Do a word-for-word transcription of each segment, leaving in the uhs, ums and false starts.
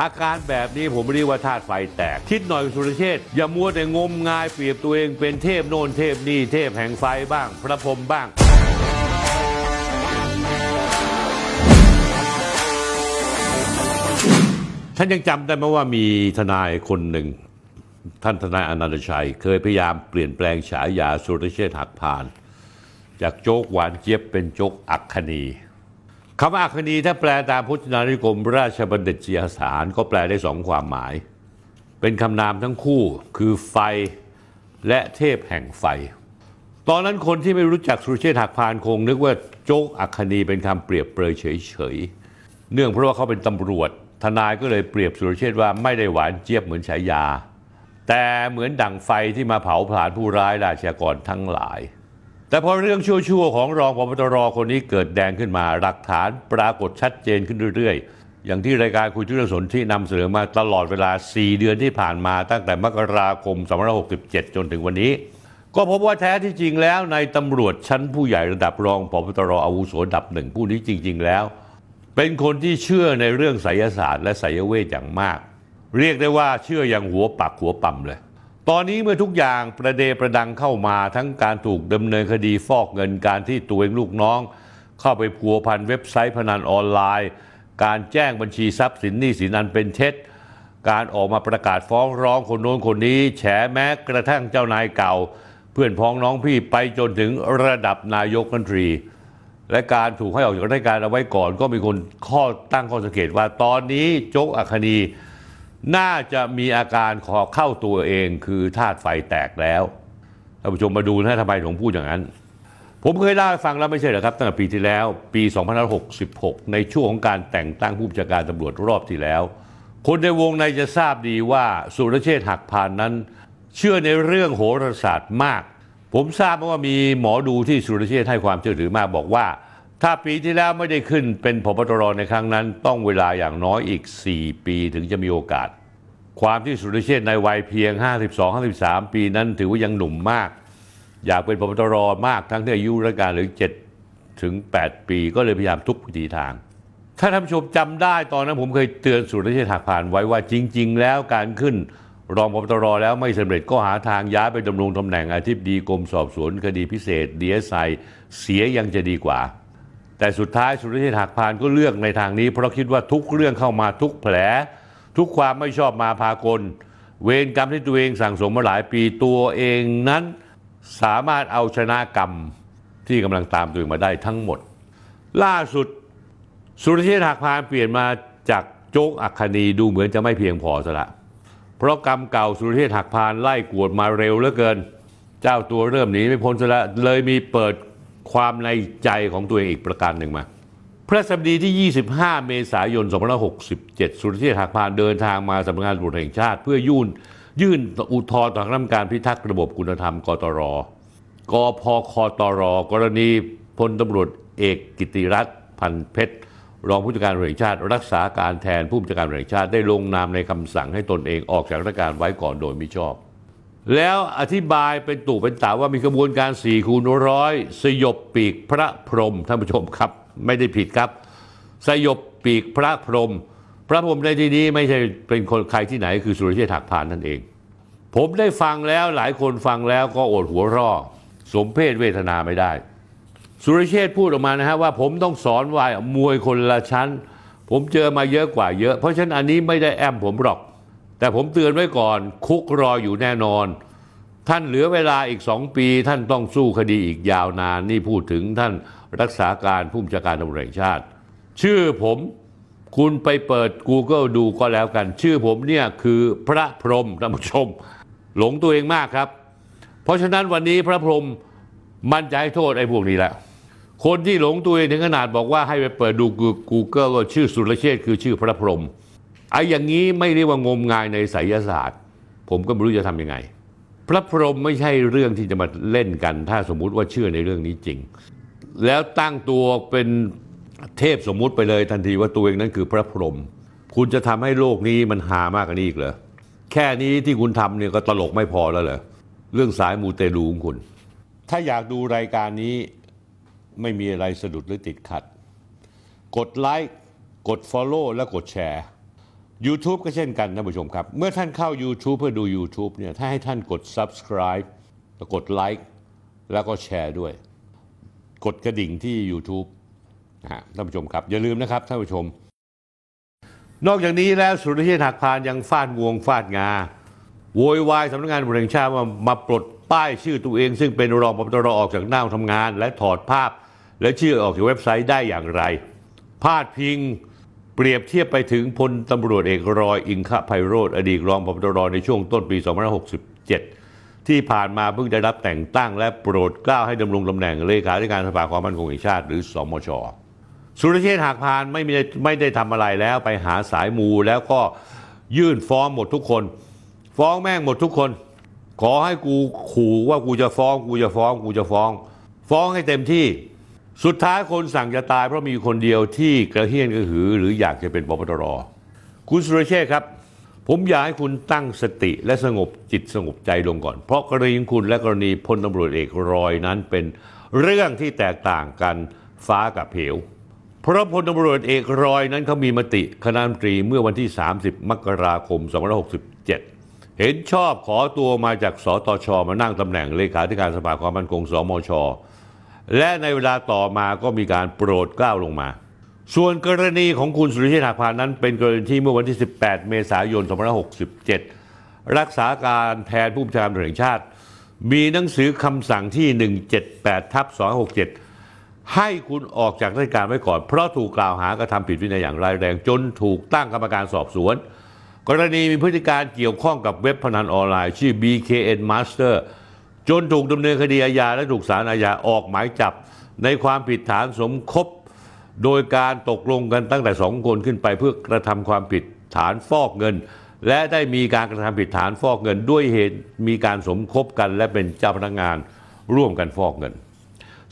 อาการแบบนี้ผมเรียกว่าธาตุไฟแตกทิศหน่อยสุรเชษฐ์อย่ามัวแต่งมงายเปรียบตัวเองเป็นเทพโน่นเทพนี่เทพแห่งไฟบ้างพระพรหมบ้างท่านยังจำได้ไหมว่ามีทนายคนหนึ่งท่านทนายอนันตชัยเคยพยายามเปลี่ยนแปลงฉายาสุรเชษฐ์หักพานจากโจ๊กหวานเจี๊ยบเป็นโจ๊กอัคคณีคำว่าอัคคณีถ้าแปลตามพจนานุกรมราชบัณฑิตยสถานก็แปลได้สองความหมายเป็นคำนามทั้งคู่คือไฟและเทพแห่งไฟตอนนั้นคนที่ไม่รู้จักสุรเชษฐ์หักพานคงนึกว่าโจ๊กอัคคณีเป็นคำเปรียบเปรยเฉยๆเนื่องเพราะว่าเขาเป็นตำรวจทนายก็เลยเปรียบสุรเชษฐ์ว่าไม่ได้หวานเจี๊ยบเหมือนฉายาแต่เหมือนดั่งไฟที่มาเผาผลาญผู้ร้ายราชกรทั้งหลายแต่พอเรื่องชั่วๆของรองผบ.ตร.คนนี้เกิดแดงขึ้นมาหลักฐานปรากฏชัดเจนขึ้นเรื่อยๆอย่างที่รายการคุยเรื่องสนธินำเสนอมาตลอดเวลาสี่เดือนที่ผ่านมาตั้งแต่มกราคมสองพันห้าร้อยหกสิบเจ็ดจนถึงวันนี้ก็พบว่าแท้ที่จริงแล้วในตำรวจชั้นผู้ใหญ่ระดับรองผบ.ตร.อาวุโสระดับหนึ่งผู้นี้จริงๆแล้วเป็นคนที่เชื่อในเรื่องไสยศาสตร์และไสยเวทอย่างมากเรียกได้ว่าเชื่ออย่างหัวปักหัวปั่มเลยตอนนี้เมื่อทุกอย่างประเดประดังเข้ามาทั้งการถูกดำเนินคดีฟอกเงินการที่ตัวเองลูกน้องเข้าไปพัวพันเว็บไซต์พนันออนไลน์การแจ้งบัญชีทรัพย์สินหนี้สินอันเป็นเท็จการออกมาประกาศฟ้องร้องคนโน้นคนนี้แฉแม้กระทั่งเจ้านายเก่าเพื่อนพ้องน้องพี่ไปจนถึงระดับนายกรัฐมนตรีและการถูกให้ออกจากราชการเอาไว้ก่อนก็มีคนข้อตั้งข้อสังเกตว่าตอนนี้โจ๊กอัคคณีน่าจะมีอาการขอเข้าตัวเองคือธาตุไฟแตกแล้วท่านผู้ชมมาดูนะทำไมผมพูดอย่างนั้นผมเคยเล่าให้ฟังแล้วไม่ใช่เหรอครับตั้งแต่ปีที่แล้วปีสองพันห้าร้อยหกสิบหกในช่วงของการแต่งตั้งผู้บัญชาการตำรวจรอบที่แล้วคนในวงในจะทราบดีว่าสุรเชษฐ์หักพานนั้นเชื่อในเรื่องโหราศาสตร์มากผมทราบว่ามีหมอดูที่สุรเชษฐ์ให้ความเชื่อถือมากบอกว่าถ้าปีที่แล้วไม่ได้ขึ้นเป็นผบ.ตร.ในครั้งนั้นต้องเวลาอย่างน้อยอีกสี่ปีถึงจะมีโอกาสความที่สุรเชษฐ์ในวัยเพียง ห้าสิบสอง ห้าสิบสาม ปีนั้นถือว่ายังหนุ่มมากอยากเป็นผบ.ตร.มากทั้งที่อายุราชการเหลือเจ็ดถึงแปดปีก็เลยพยายามทุกวิถีทางถ้าท่านผู้ชมจำได้ตอนนั้นผมเคยเตือนสุรเชษฐ์หักพานไว้ว่าจริงๆแล้วการขึ้นรองผบ.ตร.แล้วไม่สำเร็จก็หาทางย้ายไปดำรงตำแหน่งอธิบดีกรมสอบสวนคดีพิเศษ ดี เอส ไอ เสียยังจะดีกว่าแต่สุดท้ายสุรเชษฐ์หักพานก็เลือกในทางนี้เพราะคิดว่าทุกเรื่องเข้ามาทุกแผลทุกความไม่ชอบมาพากลเวรกรรมที่ตัวเองสั่งสมมาหลายปีตัวเองนั้นสามารถเอาชนะกรรมที่กำลังตามตัวเองมาได้ทั้งหมดล่าสุดสุรเชษฐ์หักพานเปลี่ยนมาจากโจ๊กอัคคณีดูเหมือนจะไม่เพียงพอซะละเพราะกรรมเก่าสุรเชษฐ์หักพานไล่กวดมาเร็วเหลือเกินเจ้าตัวเริ่มหนีไม่พ้นซะละเลยมีเปิดความในใจของตัวเองอีกประการหนึ่งมาพระสัปดาห์ที่ ยี่สิบห้า เมษายน สองพันห้าร้อยหกสิบเจ็ด สุรเชษฐ์หักพานเดินทางมาสำนักงานตำรวจแห่งชาติเพื่อยื่นยื่นอุทธรณ์ต่อคณะกรรมการพิทักษ์ระบบคุณธรรมกตร.กพคตร.กรณีพลตำรวจเอกกิติรัตน์พันธุ์เพชรรองผู้จัดการตำรวจแห่งชาติรักษาการแทนผู้บัญชาการตำรวจแห่งชาติได้ลงนามในคำสั่งให้ตนเองออกจากราชการไว้ก่อนโดยมิชอบแล้วอธิบายเป็นตู่เป็นตาว่ามีกระบวนการสี่คูณร้อยสยบปีกพระพรหมท่านผู้ชมครับไม่ได้ผิดครับสยบปีกพระพรหมพระพรหมในที่นี้ไม่ใช่เป็นคนใครที่ไหนคือสุรเชษฐ์หักพานนั่นเองผมได้ฟังแล้วหลายคนฟังแล้วก็อดหัวร่อสมเพศเวทนาไม่ได้สุรเชษฐ์พูดออกมานะฮะว่าผมต้องสอนว่ามวยคนละชั้นผมเจอมาเยอะกว่าเยอะเพราะฉะนั้นอันนี้ไม่ได้แอมผมหรอกแต่ผมเตือนไว้ก่อนคุกรออยู่แน่นอนท่านเหลือเวลาอีกสองปีท่านต้องสู้คดีอีกยาวนานนี่พูดถึงท่านรักษาการผู้บัญชาการตำรวจแห่งชาติชื่อผมคุณไปเปิด Google ดูก็แล้วกันชื่อผมเนี่ยคือพระพรหมท่านผู้ชมหลงตัวเองมากครับเพราะฉะนั้นวันนี้พระพรหมมันจะให้โทษไอ้พวกนี้แล้วคนที่หลงตัวเองถึงขนาดบอกว่าให้ไปเปิดดู Google ก็ชื่อสุรเชษฐ์คือชื่อพระพรหมไอ้อย่างนี้ไม่เรียกว่างมงายในไสยศาสตร์ผมก็ไม่รู้จะทำยังไงพระพรหมไม่ใช่เรื่องที่จะมาเล่นกันถ้าสมมุติว่าเชื่อในเรื่องนี้จริงแล้วตั้งตัวเป็นเทพสมมุติไปเลยทันทีว่าตัวเองนั้นคือพระพรหมคุณจะทำให้โลกนี้มันหามากกว่านี้อีกเหรอแค่นี้ที่คุณทำเนี่ยก็ตลกไม่พอแล้วเหรอเรื่องสายมูเตลูของคุณถ้าอยากดูรายการนี้ไม่มีอะไรสะดุดหรือติดขัดกดไลค์กดฟอลโล่และกดแชร์ YouTube ก็เช่นกันท่านผู้ชมครับเมื่อท่านเข้า YouTube เพื่อดู YouTube เนี่ยถ้าให้ท่านกด Subscribe แล้วกด Like แล้วก็แชร์ด้วยกดกระดิ่งที่ YouTube นะฮะท่านผู้ชมครับอย่าลืมนะครับท่านผู้ชมนอกจากนี้แล้วสุรเชษฐ์หักพานยังฟาดงวงฟาดงาโวยวายสำนักงานตำรวจแห่งชาติว่ามาปลดป้ายชื่อตัวเองซึ่งเป็นรองผบตรออกจากหน้าทำงานและถอดภาพและชื่อออกจากเว็บไซต์ได้อย่างไรพาดพิงเปรียบเทียบไปถึงพลตำรวจเอกรอยอิงคไพโรจน์อดีตรองผบตรในช่วงต้นปีสองพันห้าร้อยหกสิบเจ็ดที่ผ่านมาเพิ่งได้รับแต่งตั้งและโปรดเกล้าให้ดำรงตำแหน่งเลขาธิการสภาความมั่นคงแห่งชาติหรือสมช.สุรเชษฐ์หักพานไม่ได้ไม่ได้ทำอะไรแล้วไปหาสายมูแล้วก็ยื่นฟ้องหมดทุกคนฟ้องแม่งหมดทุกคนขอให้กูขู่ว่ากูจะฟ้องกูจะฟ้องกูจะฟ้องฟ้องให้เต็มที่สุดท้ายคนสั่งจะตายเพราะมีคนเดียวที่กระเฮี้ยนกระหือหรืออยากจะเป็นผบตรคุณสุรเชษฐ์ครับผมอยากให้คุณตั้งสติและสงบจิตสงบใจลงก่อนเพราะกรณีของคุณและกรณีพลตำรวจเอกรอยนั้นเป็นเรื่องที่แตกต่างกันฟ้ากับเหวเพราะพลตำรวจเอกรอยนั้นเขามีมติคณะรัฐมนตรีเมื่อวันที่สามสิบมกราคมสองพันห้าร้อยหกสิบเจ็ดเห็นชอบขอตัวมาจากสตช.มานั่งตำแหน่งเลขาธิการสภาความมั่นคงสมช.และในเวลาต่อมาก็มีการโปรดเกล้าลงมาส่วนกรณีของคุณสุรเชษฐ์หักพานนั้นเป็นกรณีที่เมื่อวันที่สิบแปดเมษายนสองพันห้าร้อยหกสิบเจ็ดรักษาการแทนผู้บัญชาการตำรวจแห่งชาติมีหนังสือคำสั่งที่ หนึ่งเจ็ดแปดทับสองห้าหกเจ็ด ให้คุณออกจากราชการไว้ก่อนเพราะถูกกล่าวหากระทำผิดวินัยอย่างร้ายแรงจนถูกตั้งกรรมการสอบสวนกรณีมีพฤติการเกี่ยวข้องกับเว็บพนันออนไลน์ชื่อ บี เค เอ็น Master จนถูกดำเนินคดีอาญาและถูกศาลอาญาออกหมายจับในความผิดฐานสมคบโดยการตกลงกันตั้งแต่สองคนขึ้นไปเพื่อกระทำความผิดฐานฟอกเงินและได้มีการกระทำผิดฐานฟอกเงินด้วยเหตุมีการสมคบกันและเป็นเจ้าพนักงานร่วมกันฟอกเงิน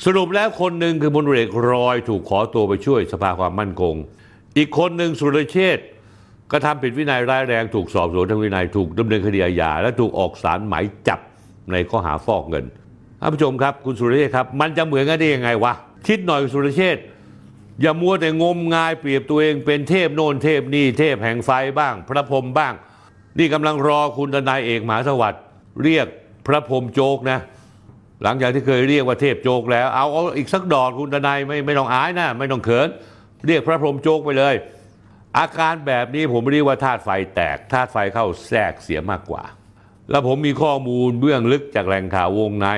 สรุปแล้วคนหนึ่งคือพลตำรวจเอกรอยถูกขอตัวไปช่วยสภาความมั่นคงอีกคนหนึ่งสุรเชษฐ์กระทำผิดวินัยร้ายแรงถูกสอบสวนทางวินัยถูกดำเนินคดีอาญาและถูกออกศาลหมายจับในข้อหาฟอกเงินท่านผู้ชมครับคุณสุรเชษฐ์ครับมันจะเหมือนกันได้ยังไงวะคิดหน่อยสุรเชษฐ์อย่ามัวแต่งมงายเปรียบตัวเองเป็นเทพโน่นเทพนี่เทพแห่งไฟบ้างพระพรหมบ้างนี่กำลังรอคุณทนายเอกมหาสวัสดิ์เรียกพระพรหมโจกนะหลังจากที่เคยเรียกว่าเทพโจกแล้วเอาเอาอีกสักดอกคุณทนายไม่ไม่ต้องอายนะไม่ต้องเขินเรียกพระพรหมโจกไปเลยอาการแบบนี้ผมเรียกว่าธาตุไฟแตกธาตุไฟเข้าแทรกเสียมากกว่าแล้วผมมีข้อมูลเบื้องลึกจากแหล่งข่าววงใน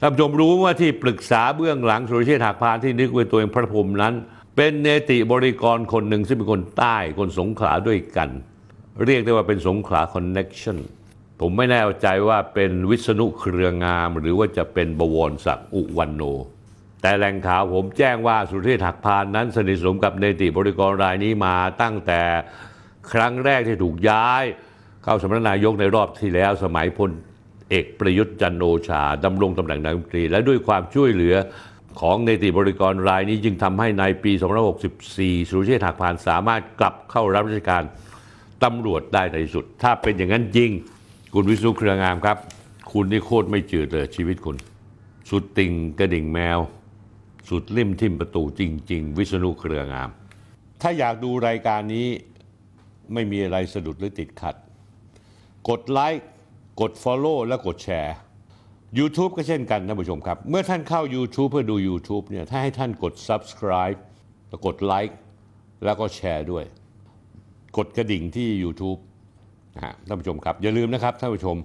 ท่านผู้ชมรู้ว่าที่ปรึกษาเบื้องหลังสุรเชษฐ์หักพานที่นึกไว้ตัวเองพระพรหมนั้นเป็นเนติบริกรคนหนึ่งซึ่งเป็นคนใต้คนสงขลาด้วยกันเรียกได้ว่าเป็นสงขลาคอนเน็กชันผมไม่แน่ใจว่าเป็นวิษณุเครืองามหรือว่าจะเป็นบวรศักดิ์อุวันโนแต่แหล่งข่าวผมแจ้งว่าสุรเชษฐ์หักพานนั้นสนิทสนมกับเนติบริกรรายนี้มาตั้งแต่ครั้งแรกที่ถูกย้ายเข้าสำนักนายกในรอบที่แล้วสมัยพลเอกประยุทธ์จันทร์โอชาดำรงตำแหน่งนายกรัฐมนตรีและด้วยความช่วยเหลือของเนติบริกรรายนี้จึงทำให้ในปีสองพันห้าร้อยหกสิบสี่สุรเชษฐ์หักพานสามารถกลับเข้ารับราชการตำรวจได้ในที่สุดถ้าเป็นอย่างนั้นจริงคุณวิษณุเครืองามครับคุณนี่โคตรไม่จืดเลยชีวิตคุณสุดติ่งกระดิ่งแมวสุดลิ่มทิ่มประตูจริงๆวิษณุเครืองามถ้าอยากดูรายการนี้ไม่มีอะไรสะดุดหรือติดขัดกดไลค์กด Follow และกดแชร์ YouTube ก็เช่นกันท่านผู้ชมครับเมื่อท่านเข้า YouTube เพื่อดู YouTube เนี่ยถ้าให้ท่านกด Subscribe แล้วกดไลค์แล้วก็แชร์ด้วยกดกระดิ่งที่ YouTube นะฮะท่านผู้ชมครับอย่าลืมนะครับท่านผู้ชม